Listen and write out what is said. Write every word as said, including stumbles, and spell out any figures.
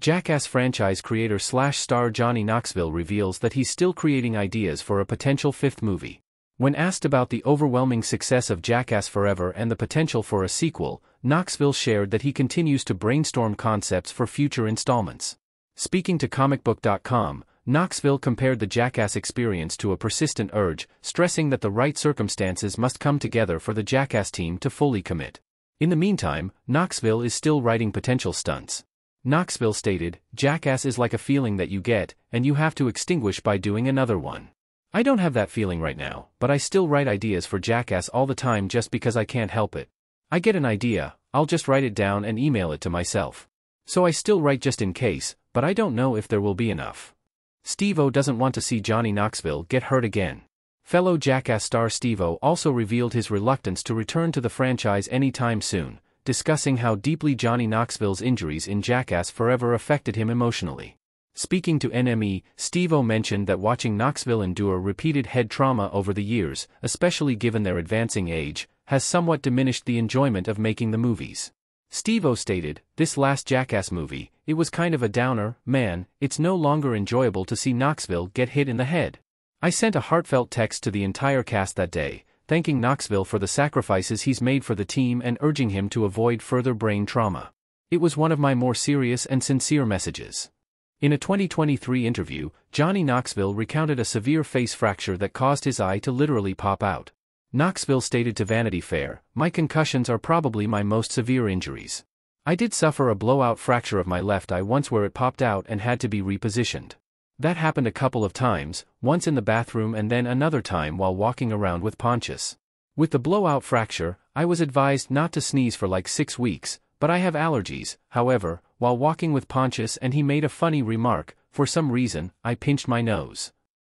Jackass franchise creator slash star Johnny Knoxville reveals that he's still creating ideas for a potential fifth movie. When asked about the overwhelming success of Jackass Forever and the potential for a sequel, Knoxville shared that he continues to brainstorm concepts for future installments. Speaking to comic book dot com, Knoxville compared the Jackass experience to a persistent urge, stressing that the right circumstances must come together for the Jackass team to fully commit. In the meantime, Knoxville is still writing potential stunts. Knoxville stated, "Jackass is like a feeling that you get, and you have to extinguish by doing another one. I don't have that feeling right now, but I still write ideas for Jackass all the time just because I can't help it. I get an idea, I'll just write it down and email it to myself. So I still write just in case, but I don't know if there will be enough." Steve-O doesn't want to see Johnny Knoxville get hurt again. Fellow Jackass star Steve-O also revealed his reluctance to return to the franchise anytime soon, discussing how deeply Johnny Knoxville's injuries in Jackass Forever affected him emotionally. Speaking to N M E, Steve-O mentioned that watching Knoxville endure repeated head trauma over the years, especially given their advancing age, has somewhat diminished the enjoyment of making the movies. Steve-O stated, "This last Jackass movie, it was kind of a downer, man, it's no longer enjoyable to see Knoxville get hit in the head. I sent a heartfelt text to the entire cast that day, thanking Knoxville for the sacrifices he's made for the team and urging him to avoid further brain trauma. It was one of my more serious and sincere messages." In a twenty twenty-three interview, Johnny Knoxville recounted a severe face fracture that caused his eye to literally pop out. Knoxville stated to Vanity Fair, "My concussions are probably my most severe injuries. I did suffer a blowout fracture of my left eye once where it popped out and had to be repositioned. That happened a couple of times, once in the bathroom and then another time while walking around with Pontius. With the blowout fracture, I was advised not to sneeze for like six weeks, but I have allergies. However, while walking with Pontius and he made a funny remark, for some reason, I pinched my nose.